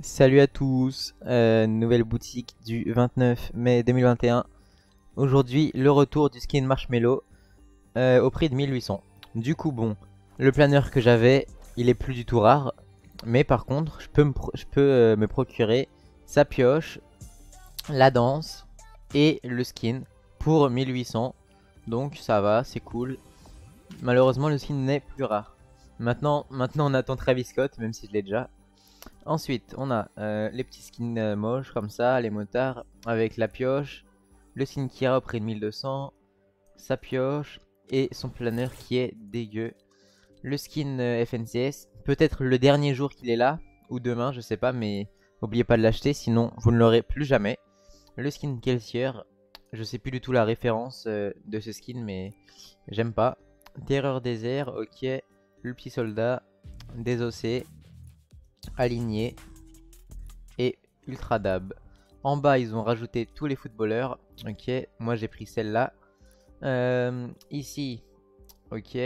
Salut à tous, nouvelle boutique du 29 mai 2021. Aujourd'hui, le retour du skin Marshmello au prix de 1800. Du coup, bon, le planeur que j'avais, il est plus du tout rare. Mais par contre, je peux me procurer sa pioche, la danse et le skin pour 1800. Donc ça va, c'est cool. Malheureusement, le skin n'est plus rare. Maintenant on attend Travis Scott, même si je l'ai déjà. Ensuite, on a les petits skins moches comme ça, les motards avec la pioche, le skin Kira au prix de 1200, sa pioche et son planeur qui est dégueu. Le skin FNCS, peut-être le dernier jour qu'il est là, ou demain, je sais pas, mais n'oubliez pas de l'acheter, sinon vous ne l'aurez plus jamais. Le skin Kelsier, je sais plus du tout la référence de ce skin, mais j'aime pas. Terreur Désert, ok, le petit soldat, désossé, aligné et ultra dab. En bas ils ont rajouté tous les footballeurs, ok, moi j'ai pris celle là ici, ok,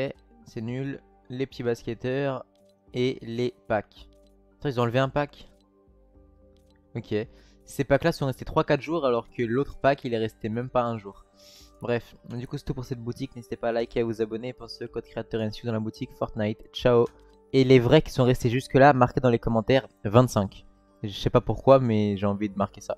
c'est nul. Les petits basketteurs et les packs. Attends, ils ont enlevé un pack, ok. Ces packs là sont restés 3-4 jours alors que l'autre pack il est resté même pas un jour. Bref, du coup c'est tout pour cette boutique. N'hésitez pas à liker et à vous abonner. Pensez au code créateur FNCS dans la boutique Fortnite. Ciao. Et les vrais qui sont restés jusque là, marquez dans les commentaires 25. Je sais pas pourquoi, mais j'ai envie de marquer ça.